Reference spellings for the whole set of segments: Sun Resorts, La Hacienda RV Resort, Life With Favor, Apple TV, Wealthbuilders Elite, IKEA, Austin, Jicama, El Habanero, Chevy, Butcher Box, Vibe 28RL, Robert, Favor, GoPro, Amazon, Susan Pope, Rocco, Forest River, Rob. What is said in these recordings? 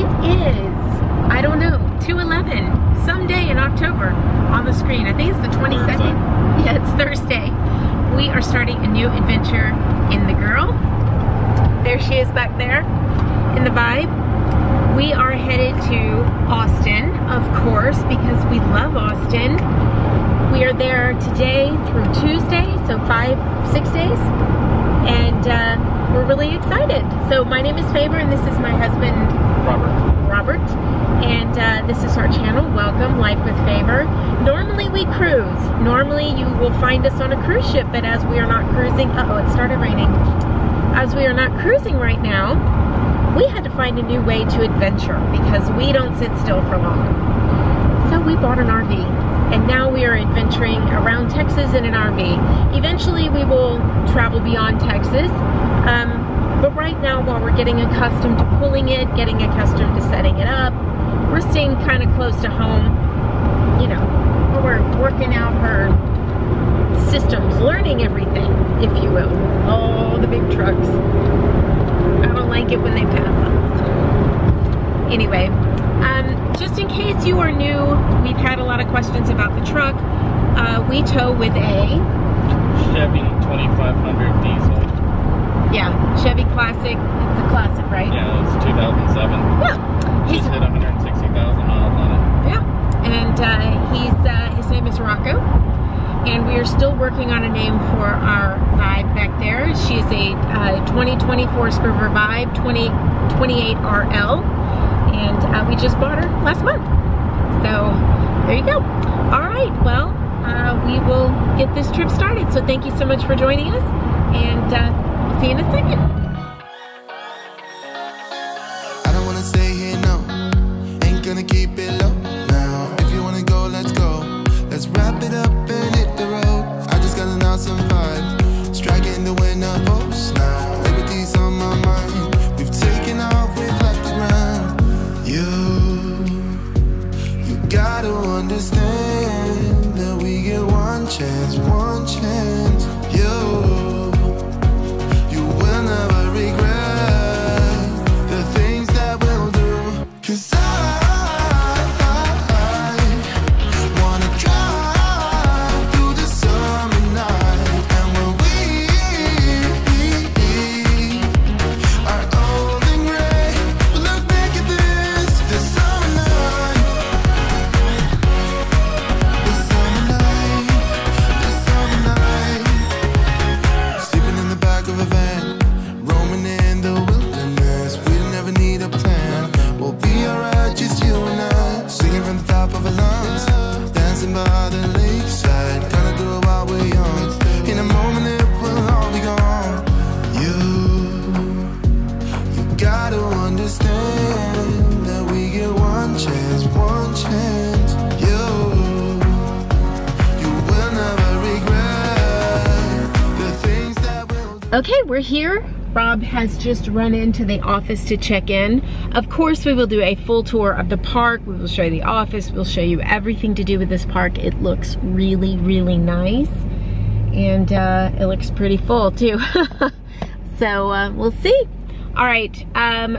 It is, I don't know, 2/11, someday in October on the screen. I think it's the 22nd. Thursday. Yeah, it's Thursday. We are starting a new adventure in the girl. There she is back there in the vibe. We are headed to Austin, of course, because we love Austin. We are there today through Tuesday, so 5-6 days, and we're really excited. So my name is Favor, and this is my husband, Robert, and this is our channel. Welcome, Life With Favor. Normally we cruise. Normally you will find us on a cruise ship, but as we are not cruising, uh-oh, it started raining. As we are not cruising right now, we had to find a new way to adventure because we don't sit still for long. So we bought an RV. And now we are adventuring around Texas in an RV. Eventually we will travel beyond Texas, but right now while we're getting accustomed to pulling it, getting accustomed to setting it up, we're staying kind of close to home, you know, we're working out her systems, learning everything, if you will. Oh, the big trucks. I don't like it when they pass them. Anyway. Just in case you are new, we've had a lot of questions about the truck. We tow with a Chevy 2500 diesel. Yeah, Chevy Classic. It's a classic, right? Yeah, it's 2007. Yeah. He's hit 160,000 miles on it. Yeah, and his name is Rocco, and we are still working on a name for our vibe back there. She's a 2020 Forest River Vibe 28RL. And we just bought her last month. So there you go. All right, well, we will get this trip started. So thank you so much for joining us, and we'll see you in a second. I don't want to say here, no, ain't gonna keep it low now. If you want to go, let's go. Let's wrap it up and hit the road. I just got an awesome vibe, striking the winner post now. Liberty's on my mind, we've taken off, we've left the ground. You gotta understand that we get one chance, you will never regret the things that we'll do, 'cause okay, we're here. Rob has just run into the office to check in. Of course, we will do a full tour of the park. We will show you the office. We'll show you everything to do with this park. It looks really, really nice. And it looks pretty full too. So we'll see. All right,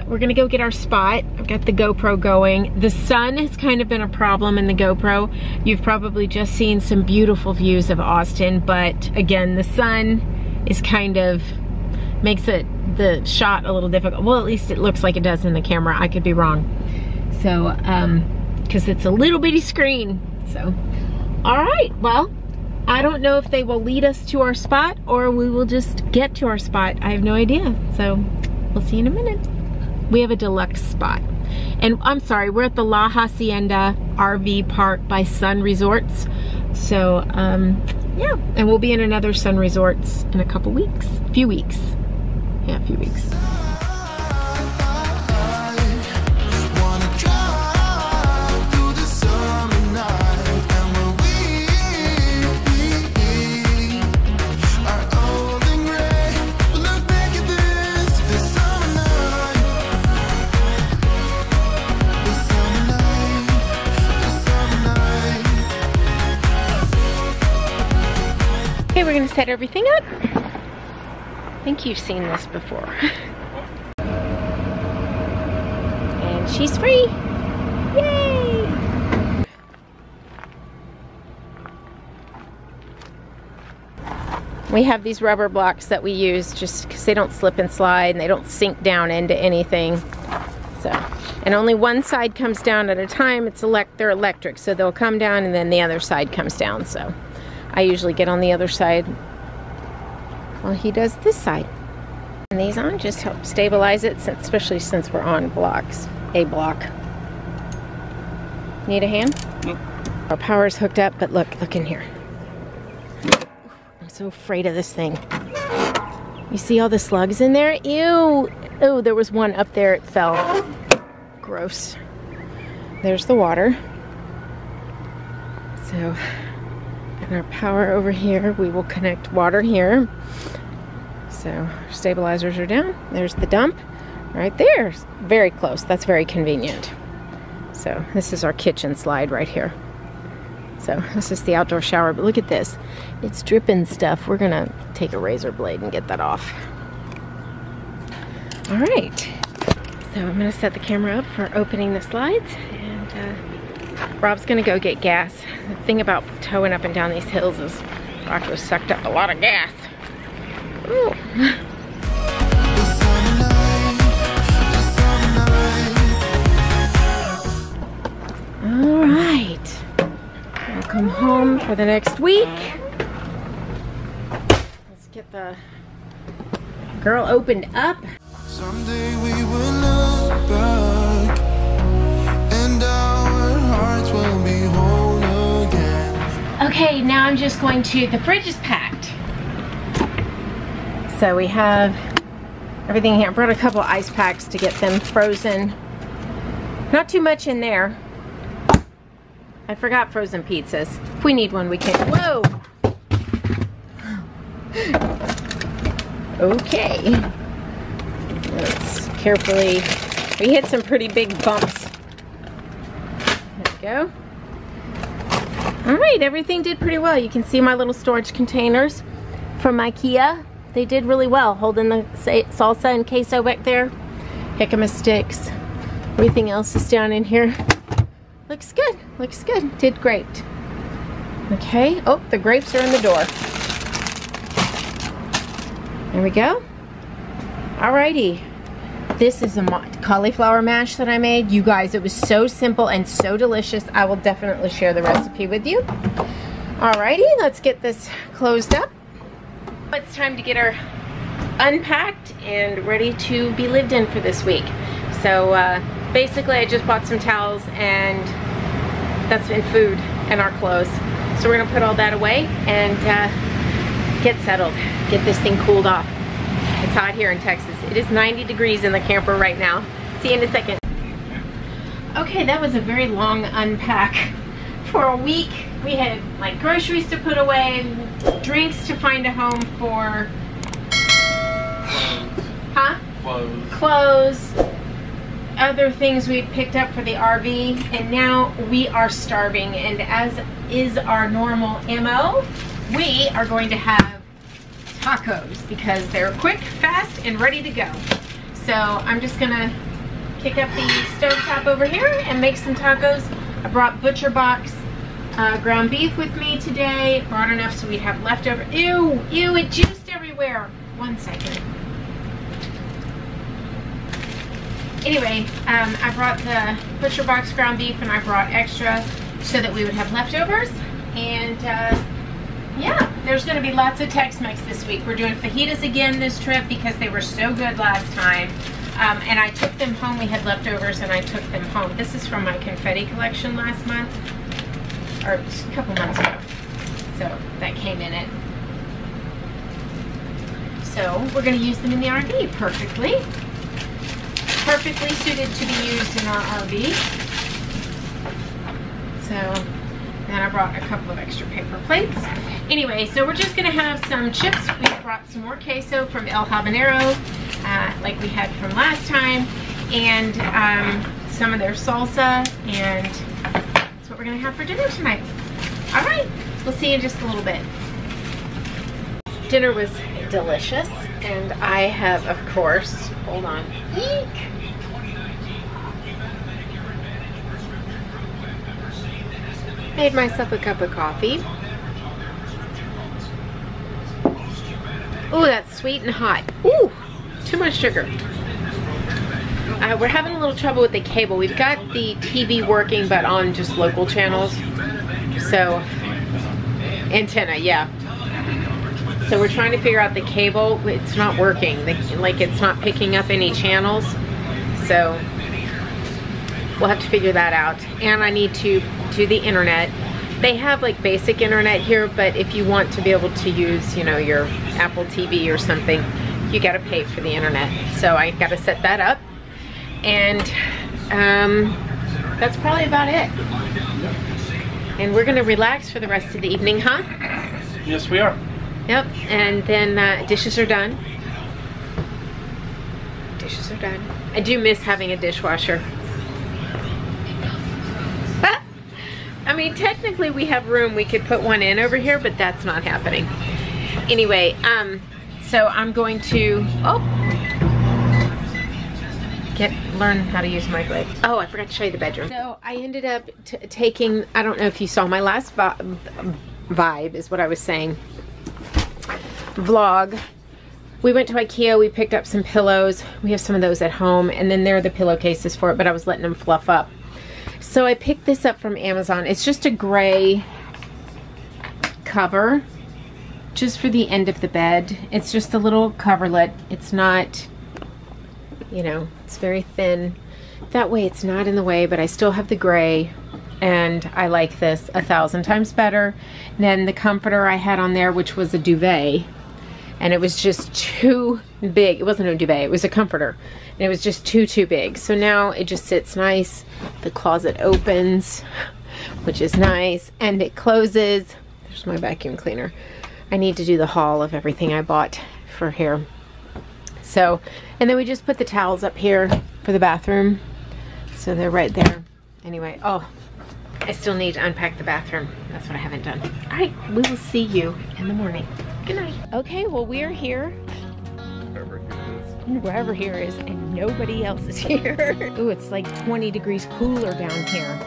we're gonna go get our spot. I've got the GoPro going. The sun has kind of been a problem in the GoPro. You've probably just seen some beautiful views of Austin, but again, the sun is kind of makes it the shot a little difficult. Well, at least it looks like it does in the camera. I could be wrong. So, 'cause it's a little bitty screen. So, all right, well, I don't know if they will lead us to our spot or we will just get to our spot. I have no idea. So we'll see you in a minute. We have a deluxe spot. And I'm sorry, we're at the La Hacienda RV Park by Sun Resorts. So, yeah, and we'll be in another Sun Resorts in a couple weeks, few weeks. Yeah, a few weeks. We're gonna set everything up. I think you've seen this before. And She's free. Yay! We have these rubber blocks that we use just because they don't slip and slide and they don't sink down into anything. So, and only one side comes down at a time. They're electric, so they'll come down and then the other side comes down. So I usually get on the other side while he does this side. And these on just help stabilize it, since, especially since we're on blocks, a block. Need a hand? Nope. Our power's hooked up, but look in here. I'm so afraid of this thing. You see all the slugs in there? Ew. Oh, there was one up there. It fell. Gross. There's the water. So, and our power over here, we will connect water here. So stabilizers are down. There's the dump right there. Very close. That's very convenient. So this is our kitchen slide right here. So this is the outdoor shower, but look at this. It's dripping stuff. We're gonna take a razor blade and get that off. All right. So I'm gonna set the camera up for opening the slides, and Rob's gonna go get gas. The thing about towing up and down these hills is Rocco sucked up a lot of gas. Ooh. All right, welcome home for the next week. Let's get the girl opened up. Someday we will look back and our hearts will be whole again. Okay, now I'm just going to, the fridge is packed. So we have everything here. I brought a couple ice packs to get them frozen. Not too much in there. I forgot frozen pizzas. If we need one, we can. Whoa! Okay. Let's carefully, we hit some pretty big bumps. There we go. All right, everything did pretty well. You can see my little storage containers from IKEA. They did really well, holding the salsa and queso back there. Jicama sticks. Everything else is down in here. Looks good, looks good. Did great. Okay, oh, the grapes are in the door. There we go. Alrighty. This is a cauliflower mash that I made. You guys, it was so simple and so delicious. I will definitely share the recipe with you. Alrighty, let's get this closed up. It's time to get her unpacked and ready to be lived in for this week. So basically I just bought some towels and that's been food and our clothes. So we're gonna put all that away and get settled, get this thing cooled off. It's hot here in Texas. It is 90 degrees in the camper right now. See you in a second. Okay, that was a very long unpack for a week. We had like groceries to put away, drinks to find a home for, huh? Clothes. Other things we picked up for the RV, and now we are starving. And as is our normal MO, we are going to have tacos because they're quick, fast, and ready to go. So I'm just gonna kick up the stovetop over here and make some tacos. I brought Butcher Box ground beef with me today. Brought enough so we'd have leftover. Ew, ew, it juiced everywhere. One second. Anyway, I brought the Butcher Box ground beef and I brought extra so that we would have leftovers. And yeah, there's gonna be lots of Tex-Mex this week. We're doing fajitas again this trip because they were so good last time. And I took them home. We had leftovers and I took them home. This is from my confetti collection last month. Or a couple months ago. So that came in it. So we're going to use them in the RV perfectly. Perfectly suited to be used in our RV. So then I brought a couple of extra paper plates. Anyway, so we're just going to have some chips. We brought some more queso from El Habanero, like we had from last time. And some of their salsa and we're gonna have for dinner tonight. All right, we'll see you in just a little bit. Dinner was delicious, and I have, of course, hold on. Eek. made myself a cup of coffee. Ooh, that's sweet and hot. Ooh, too much sugar. We're having a little trouble with the cable. We've got the TV working, but on just local channels. So, antenna, yeah. So we're trying to figure out the cable. It's not working. Like, it's not picking up any channels. So, we'll have to figure that out. And I need to do the internet. They have like basic internet here, but if you want to be able to use, you know, your Apple TV or something, you gotta pay for the internet. So I gotta set that up. And that's probably about it. And we're gonna relax for the rest of the evening, huh? Yes, we are. Yep, and then dishes are done. Dishes are done. I do miss having a dishwasher. But, I mean, technically we have room. We could put one in over here, but that's not happening. Anyway, so I'm going to, learn how to use my blade. Oh, I forgot to show you the bedroom. So I ended up taking, I don't know if you saw my last vibe is what I was saying, vlog. We went to IKEA, we picked up some pillows. We have some of those at home, and then there are the pillowcases for it, but I was letting them fluff up. So I picked this up from Amazon. It's just a gray cover, just for the end of the bed. It's just a little coverlet. It's not, you know, it's very thin. That way it's not in the way, but I still have the gray, and I like this 1,000 times better than the comforter I had on there, which was a duvet, and it was just too big. It wasn't a duvet, it was a comforter, and it was just too big. So now it just sits nice. The closet opens, which is nice, and it closes. There's my vacuum cleaner. I need to do the haul of everything I bought for here. So, and then we just put the towels up here for the bathroom. So they're right there. Anyway, oh, I still need to unpack the bathroom. That's what I haven't done. All right, we will see you in the morning. Good night. Okay, well, we are here. Wherever here is, and nobody else is here. Ooh, it's like 20 degrees cooler down here.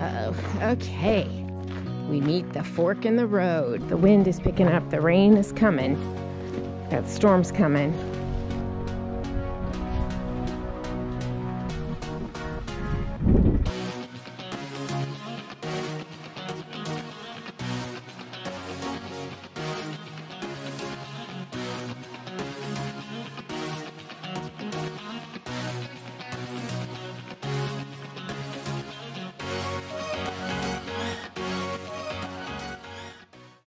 Uh-oh, okay. We meet the fork in the road. The wind is picking up, the rain is coming. That storm's coming.